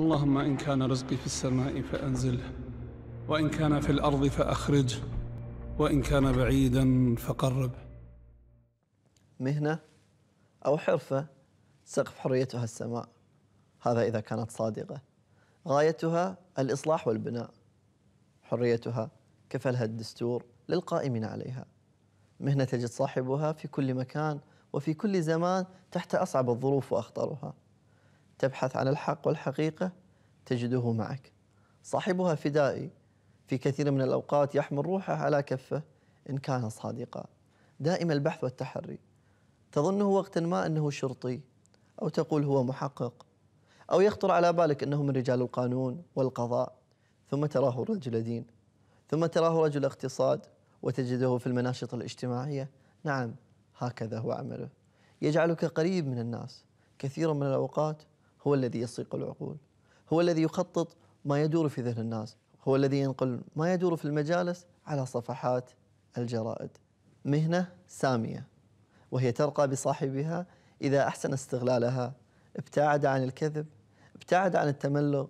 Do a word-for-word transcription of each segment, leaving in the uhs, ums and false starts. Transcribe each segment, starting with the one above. اللهم إن كان رزقي في السماء فأنزله، وإن كان في الأرض فأخرجه، وإن كان بعيدا فقرب. مهنة أو حرفة سقف حريتها السماء، هذا إذا كانت صادقة، غايتها الإصلاح والبناء، حريتها كفلها الدستور للقائمين عليها. مهنة تجد صاحبها في كل مكان وفي كل زمان تحت أصعب الظروف وأخطرها. تبحث عن الحق والحقيقة تجده معك. صاحبها فدائي، في كثير من الأوقات يحمل روحه على كفه إن كان صادقا. دائم البحث والتحري، تظنه وقتا ما أنه شرطي، أو تقول هو محقق، أو يخطر على بالك أنه من رجال القانون والقضاء، ثم تراه رجل دين، ثم تراه رجل اقتصاد، وتجده في المناشط الاجتماعية. نعم، هكذا هو عمله، يجعلك قريب من الناس. كثيرا من الأوقات هو الذي يصيق العقول، هو الذي يخطط ما يدور في ذهن الناس، هو الذي ينقل ما يدور في المجالس على صفحات الجرائد. مهنة سامية، وهي ترقى بصاحبها إذا أحسن استغلالها، ابتعد عن الكذب، ابتعد عن التملق،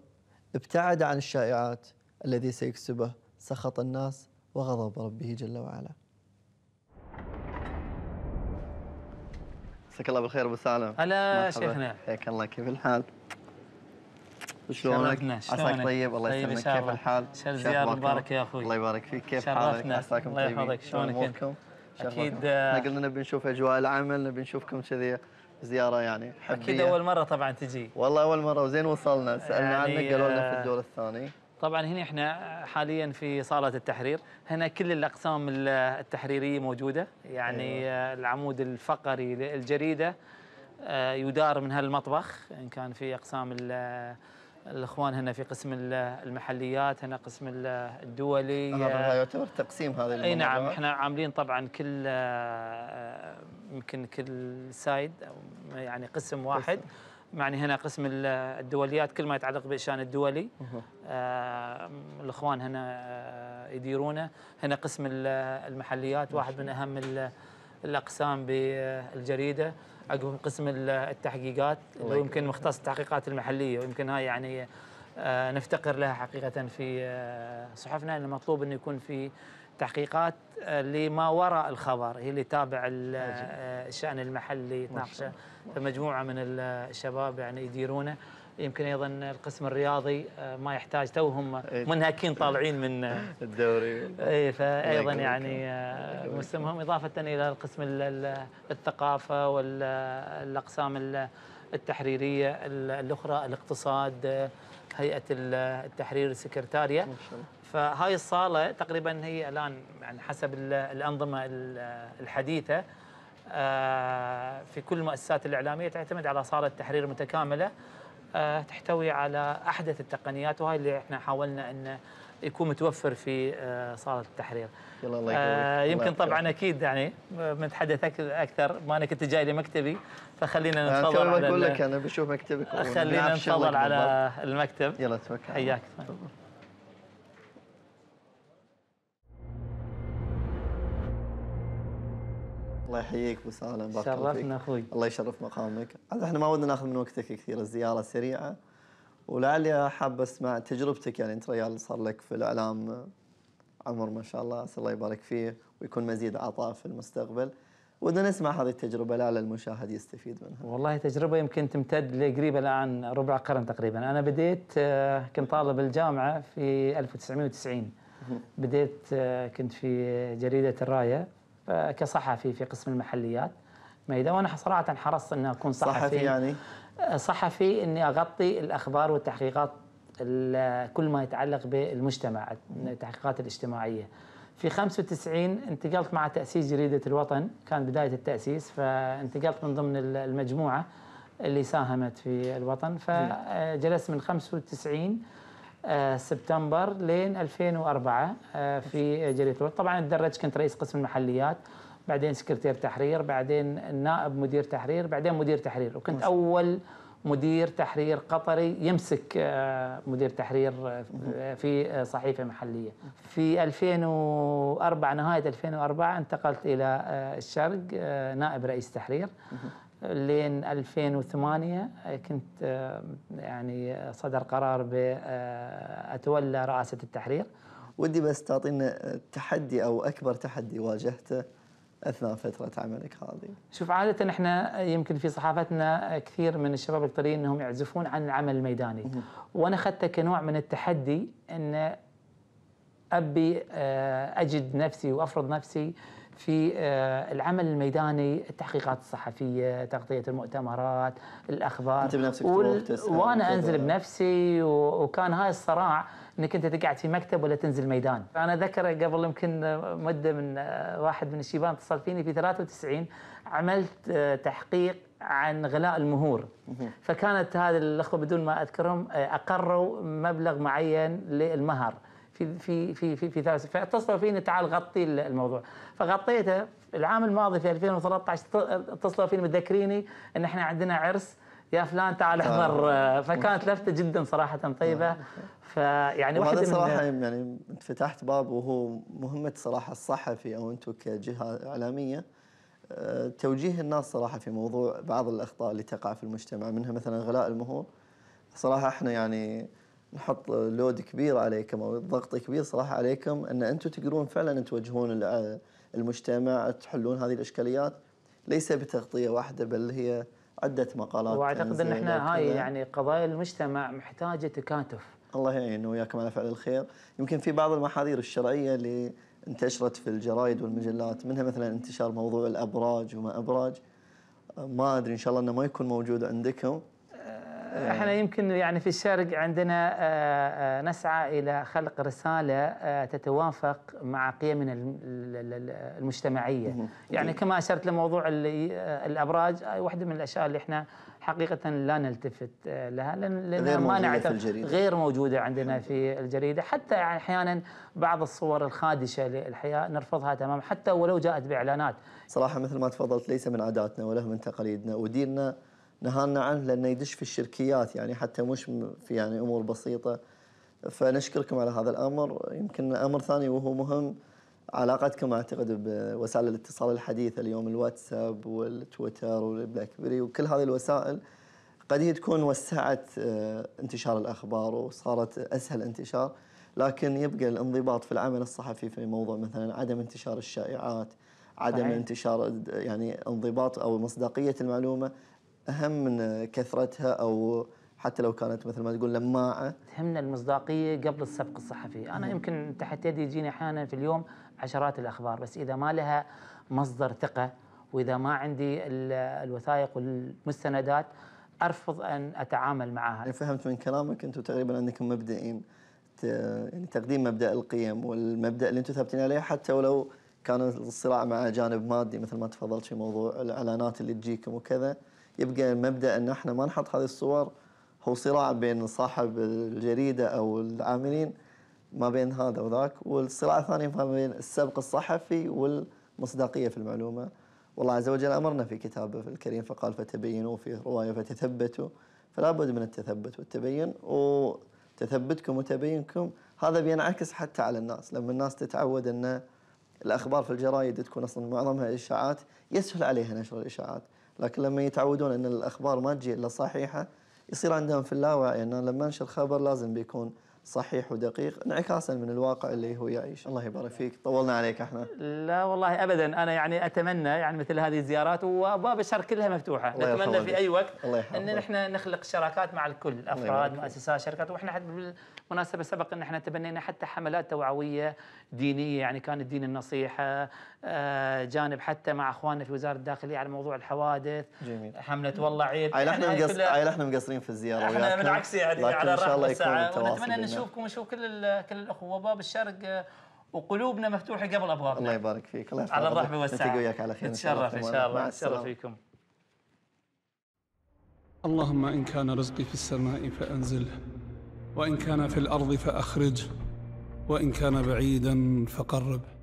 ابتعد عن الشائعات الذي سيكسبه سخط الناس وغضب ربه جل وعلا. مساك الله بالخير ابو سالم. هلا شيخنا، حياك الله، كيف الحال؟ شلونك؟ عساك طيب، الله يسلمك، كيف الحال؟ شر زيارة مباركة يا اخوي. الله يبارك فيك، كيف حالك؟ عساكم طيبين، الله يحفظك. شلونك؟ اكيد احنا قلنا نبي نشوف اجواء العمل، نبي نشوفكم كذي زيارة يعني حبية. اكيد اول مرة طبعا تجي. والله اول مرة، وزين وصلنا، سألنا يعني عنك، قالوا لنا في الدور الثاني. طبعا هنا احنا حاليا في صالة التحرير، هنا كل الاقسام التحريرية موجودة، يعني أيوة. العمود الفقري للجريدة يدار من هالمطبخ، ان كان في اقسام الاخوان هنا في قسم المحليات، هنا قسم الدولي. هذا يعتبر تقسيم هذا الموضوع. اي نعم، احنا عاملين طبعا كل يمكن كل سايد يعني قسم واحد قسم. يعني هنا قسم الدوليات كل ما يتعلق بشأن الدولي، آه الاخوان هنا آه يديرونه. هنا قسم المحليات واحد من اهم الاقسام بالجريده، عقبهم قسم التحقيقات اللي يمكن مختص التحقيقات المحليه، ويمكن هاي يعني آه نفتقر لها حقيقه في آه صحفنا، انه مطلوب انه يكون في تحقيقات اللي ما وراء الخبر، هي اللي تابع الشأن المحلي تناقشه، فمجموعة من الشباب يعني يديرونه. يمكن أيضا القسم الرياضي ما يحتاج، توهم منهكين طالعين من الدوري، اي فأيضا يعني مسمهم. إضافة إلى القسم الثقافة والأقسام التحريرية الأخرى، الاقتصاد، هيئة التحرير، السكرتارية. فهاي الصالة تقريبا هي الآن يعني حسب الأنظمة الحديثة في كل المؤسسات الإعلامية تعتمد على صالة تحرير متكاملة تحتوي على أحدث التقنيات، وهي اللي احنا حاولنا أن يكون متوفر في صالة التحرير. الله يمكن طبعا اكيد يعني بنتحدث اكثر، ما انا كنت جاي لمكتبي، فخلينا نتفضل على اقول لك انا بشوف مكتبك، خلينا نتفضل على المكتب. يلا توكل، حياك. الله يحييك ابو سالم، بارك الله فيك. شرفنا اخوي، الله يشرف مقامك. احنا ما ودنا ناخذ من وقتك كثير، الزياره سريعه، ولعلي حاب اسمع تجربتك. يعني انت ريال صار لك في الاعلام عمر ما شاء الله، اسال الله يبارك فيه ويكون مزيد عطاء في المستقبل، ودنا نسمع هذه التجربه لعل المشاهد يستفيد منها. والله تجربه يمكن تمتد لقريبه الان ربع قرن تقريبا. انا بديت كنت طالب الجامعه في ألف وتسعمئة وتسعين، بديت كنت في جريده الرايه كصحفي في قسم المحليات ميدا، وانا صراحه حرصت ان اكون صحفي. صحفي يعني صحفي اني اغطي الاخبار والتحقيقات كل ما يتعلق بالمجتمع، التحقيقات الاجتماعيه. في خمسة وتسعين انتقلت مع تاسيس جريده الوطن، كان بدايه التاسيس، فانتقلت من ضمن المجموعه اللي ساهمت في الوطن، فجلست من خمسة وتسعين سبتمبر لين ألفين وأربعة في جريده الوطن. طبعا تدرج، كنت رئيس قسم المحليات، بعدين سكرتير تحرير، بعدين نائب مدير تحرير، بعدين مدير تحرير، وكنت اول مدير تحرير قطري يمسك مدير تحرير في صحيفة محلية. في ألفين وأربعة، نهاية ألفين وأربعة، انتقلت إلى الشرق نائب رئيس تحرير لين ألفين وثمانية. كنت يعني صدر قرار بأتولى رئاسة التحرير. ودي بس تعطينا تحدي أو أكبر تحدي واجهته أثناء فترة عملك هذه. شوف، عادة احنا يمكن في صحافتنا كثير من الشباب القطريين أنهم يعزفون عن العمل الميداني، وأنا أخذته كنوع من التحدي أن أبي أجد نفسي وأفرض نفسي في العمل الميداني، التحقيقات الصحفية، تغطية المؤتمرات، الأخبار، أنت بنفسك وال... وأنا أنزل بنفسي و... وكان هاي الصراع أنك أنت تقعد في مكتب ولا تنزل ميدان. أنا أذكر قبل يمكن مدة من واحد من الشيبان اتصل فيني في ثلاثة وتسعين، عملت تحقيق عن غلاء المهور، فكانت هذه الأخوة بدون ما أذكرهم أقروا مبلغ معين للمهر في في في في ثلاث، فاتصلوا فيني تعال غطي الموضوع، فغطيته. العام الماضي في ألفين وثلاثة عشر اتصلوا فيني مذكريني ان احنا عندنا عرس، يا فلان تعال احضر. فكانت لفته جدا صراحه طيبه. فيعني واحده صراحه يعني فتحت باب، وهو مهمه صراحه الصحفي او انتم كجهه اعلاميه توجيه الناس صراحه في موضوع بعض الاخطاء اللي تقع في المجتمع، منها مثلا غلاء المهور. صراحه احنا يعني نحط لود كبير عليكم او ضغط كبير صراحه عليكم ان انتم تقدرون فعلا توجهون المجتمع، تحلون هذه الاشكاليات، ليس بتغطيه واحده بل هي عده مقالات. واعتقد ان احنا هاي يعني قضايا المجتمع محتاجه تكاتف. الله يعين وياكم على فعل الخير. يمكن في بعض المحاذير الشرعيه اللي انتشرت في الجرايد والمجلات، منها مثلا انتشار موضوع الابراج وما ابراج، ما ادري ان شاء الله انه ما يكون موجود عندكم. احنا يمكن يعني في الشرق عندنا نسعى الى خلق رساله تتوافق مع قيمنا المجتمعيه. يعني كما اشرت لموضوع الابراج، واحده من الاشياء اللي احنا حقيقه لا نلتفت لها لانها ما نعترف، غير موجوده عندنا في الجريده. حتى يعني احيانا بعض الصور الخادشه للحياه نرفضها تماما حتى ولو جاءت باعلانات. صراحه مثل ما تفضلت، ليس من عاداتنا ولا من تقاليدنا، وديننا نهانا عنه لأنه يدش في الشركيات، يعني حتى مش في يعني أمور بسيطة. فنشكركم على هذا الأمر. يمكن أمر ثاني وهو مهم، علاقتكم أعتقد بوسائل الاتصال الحديثة اليوم، الواتساب والتويتر والبلاك بيري وكل هذه الوسائل قد تكون وسعت انتشار الأخبار وصارت أسهل انتشار، لكن يبقى الانضباط في العمل الصحفي في موضوع مثلا عدم انتشار الشائعات، عدم انتشار يعني انضباط أو مصداقية المعلومة أهم من كثرتها، أو حتى لو كانت مثل ما تقول لماعة. تهمنا المصداقية قبل السبق الصحفي. أنا يمكن تحت يدي يجيني أحيانا في اليوم عشرات الأخبار، بس إذا ما لها مصدر ثقة وإذا ما عندي الوثائق والمستندات أرفض أن أتعامل معها. أنا فهمت من كلامك أنتم تقريبا عندكم مبدئين، يعني تقديم مبدأ القيم والمبدأ اللي أنتم ثابتين عليه حتى ولو كان الصراع مع جانب مادي مثل ما تفضلت في موضوع الإعلانات اللي تجيكم وكذا. يبقى المبدأ أن احنا ما نحط هذه الصور، هو صراع بين صاحب الجريدة أو العاملين ما بين هذا وذاك، والصراع الثاني ما بين السبق الصحفي والمصداقية في المعلومة. والله عز وجل أمرنا في كتابه في الكريم فقال فتبينوا، في رواية فتثبتوا، فلا بد من التثبت والتبين، وتثبتكم وتبينكم هذا بينعكس حتى على الناس. لما الناس تتعود أن الأخبار في الجرايد تكون أصلا معظمها إشاعات، يسهل عليها نشر الإشاعات، لكن لما يتعودون ان الاخبار ما تجي الا صحيحه يصير عندهم في اللاوعي ان لما انشر خبر لازم بيكون صحيح ودقيق انعكاسا من الواقع اللي هو يعيش. الله يبارك فيك، طولنا عليك احنا. لا والله ابدا، انا يعني اتمنى يعني مثل هذه الزيارات، وابواب الشرق كلها مفتوحه، نتمنى في اي وقت ان احنا نخلق شراكات مع الكل، افراد، مؤسسات، شركات. واحنا بالمناسبه سبق ان احنا تبنينا حتى حملات توعويه دينيه، يعني كان الدين النصيحه، جانب حتى مع اخواننا في وزاره الداخليه على موضوع الحوادث. جميل. حمله والله عيد. عيل احنا مقصرين، عيل احنا مقصرين في الزياره، احنا بالعكس يعني على الراحه الساعه. ونتمنى نشوفكم ونشوف كل كل الاخوه، باب الشرق وقلوبنا مفتوحه قبل ابوابنا. الله يبارك فيك، الله يحفظك. على الرحب والسعه، نلتقي وياك على خير ان شاء الله. نتشرف ان شاء الله، نتشرف فيكم. اللهم ان كان رزقي في السماء فانزله، وان كان في الارض فاخرجه، وان كان بعيدا فقربه.